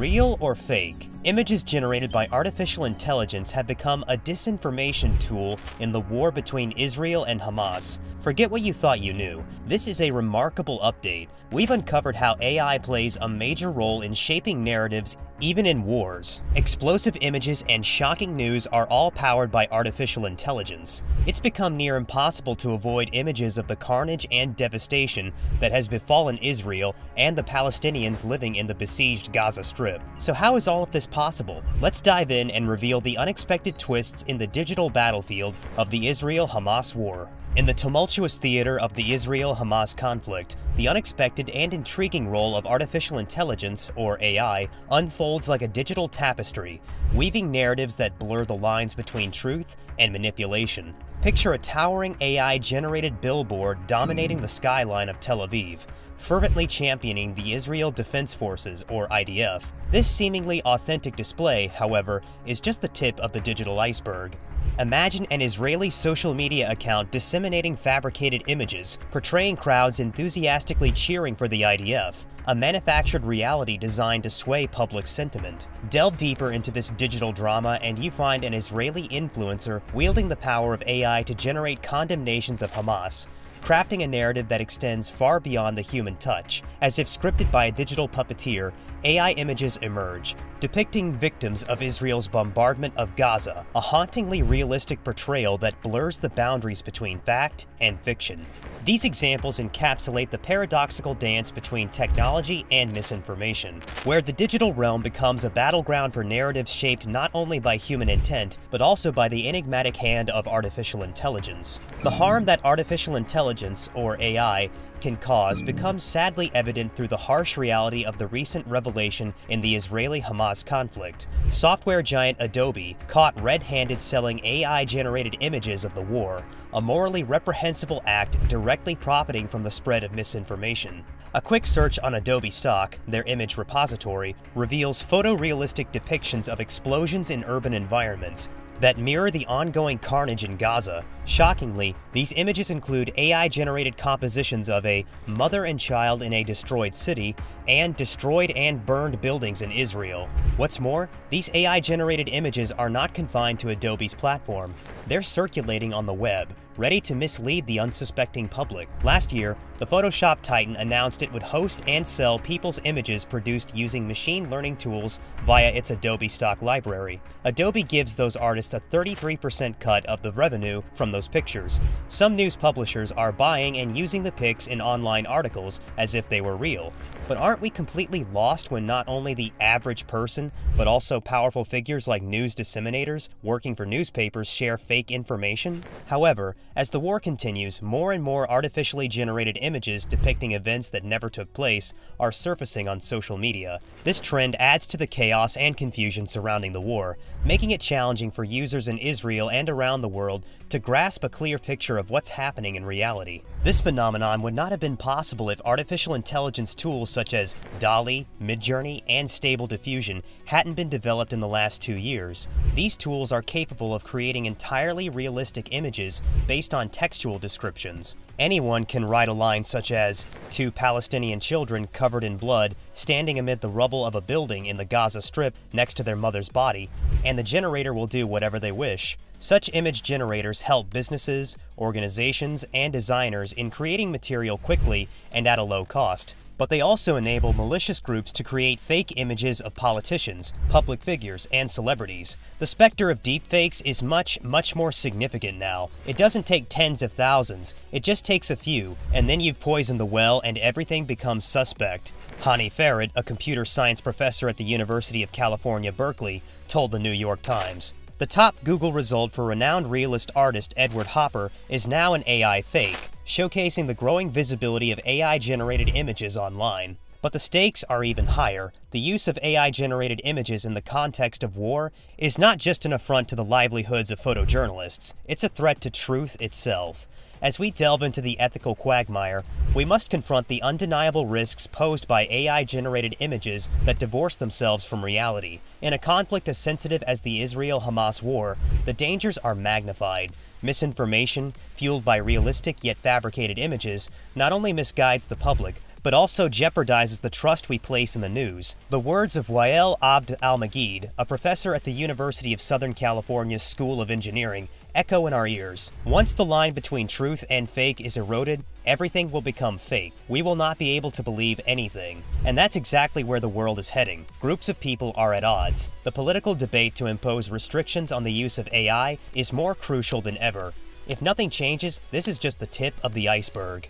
Real or fake? Images generated by artificial intelligence have become a disinformation tool in the war between Israel and Hamas. Forget what you thought you knew. This is a remarkable update. We've uncovered how AI plays a major role in shaping narratives, even in wars. Explosive images and shocking news are all powered by artificial intelligence. It's become near impossible to avoid images of the carnage and devastation that has befallen Israel and the Palestinians living in the besieged Gaza Strip. So how is all of this possible? Let's dive in and reveal the unexpected twists in the digital battlefield of the Israel-Hamas war. In the tumultuous theater of the Israel-Hamas conflict, the unexpected and intriguing role of artificial intelligence, or AI, unfolds like a digital tapestry, weaving narratives that blur the lines between truth and manipulation. Picture a towering AI-generated billboard dominating the skyline of Tel Aviv, fervently championing the Israel Defense Forces, or IDF. This seemingly authentic display, however, is just the tip of the digital iceberg. Imagine an Israeli social media account disseminating fabricated images, portraying crowds enthusiastically cheering for the IDF, a manufactured reality designed to sway public sentiment. Delve deeper into this digital drama and you find an Israeli influencer wielding the power of AI to generate condemnations of Hamas, crafting a narrative that extends far beyond the human touch. As if scripted by a digital puppeteer, AI images emerge, depicting victims of Israel's bombardment of Gaza, a hauntingly realistic portrayal that blurs the boundaries between fact and fiction. These examples encapsulate the paradoxical dance between technology and misinformation, where the digital realm becomes a battleground for narratives shaped not only by human intent, but also by the enigmatic hand of artificial intelligence. The harm that artificial intelligence, or AI, can cause becomes sadly evident through the harsh reality of the recent revelation in the Israeli-Hamas conflict. Software giant Adobe caught red-handed selling AI-generated images of the war, a morally reprehensible act directly profiting from the spread of misinformation. A quick search on Adobe Stock, their image repository, reveals photorealistic depictions of explosions in urban environments that mirror the ongoing carnage in Gaza. Shockingly, these images include AI-generated compositions of a mother and child in a destroyed city and destroyed and burned buildings in Israel. What's more, these AI-generated images are not confined to Adobe's platform. They're circulating on the web, ready to mislead the unsuspecting public. Last year, the Photoshop titan announced it would host and sell people's images produced using machine learning tools via its Adobe Stock library. Adobe gives those artists a 33% cut of the revenue from those pictures. Some news publishers are buying and using the pics in online articles as if they were real. But aren't we completely lost when not only the average person, but also powerful figures like news disseminators working for newspapers share fake information? However, as the war continues, more and more artificially generated images depicting events that never took place are surfacing on social media. This trend adds to the chaos and confusion surrounding the war, making it challenging for users in Israel and around the world to grasp a clear picture of what's happening in reality. This phenomenon would not have been possible if artificial intelligence tools such as DALL-E, Midjourney, and Stable Diffusion hadn't been developed in the last 2 years. These tools are capable of creating entirely realistic images based on textual descriptions. Anyone can write a line such as, "Two Palestinian children covered in blood standing amid the rubble of a building in the Gaza Strip next to their mother's body," and the generator will do whatever they wish. Such image generators help businesses, organizations, and designers in creating material quickly and at a low cost. But they also enable malicious groups to create fake images of politicians, public figures, and celebrities. The specter of deepfakes is much more significant now. It doesn't take tens of thousands, it just takes a few, and then you've poisoned the well and everything becomes suspect. Hani Farid, a computer science professor at the University of California, Berkeley, told the New York Times, "The top Google result for renowned realist artist Edward Hopper is now an AI fake, showcasing the growing visibility of AI-generated images online." But the stakes are even higher. The use of AI-generated images in the context of war is not just an affront to the livelihoods of photojournalists, it's a threat to truth itself. As we delve into the ethical quagmire, we must confront the undeniable risks posed by AI-generated images that divorce themselves from reality. In a conflict as sensitive as the Israel-Hamas war, the dangers are magnified. Misinformation, fueled by realistic yet fabricated images, not only misguides the public, but also jeopardizes the trust we place in the news. The words of Wael Abd al-Mageed, a professor at the University of Southern California's School of Engineering, echo in our ears. Once the line between truth and fake is eroded, everything will become fake. We will not be able to believe anything. And that's exactly where the world is heading. Groups of people are at odds. The political debate to impose restrictions on the use of AI is more crucial than ever. If nothing changes, this is just the tip of the iceberg.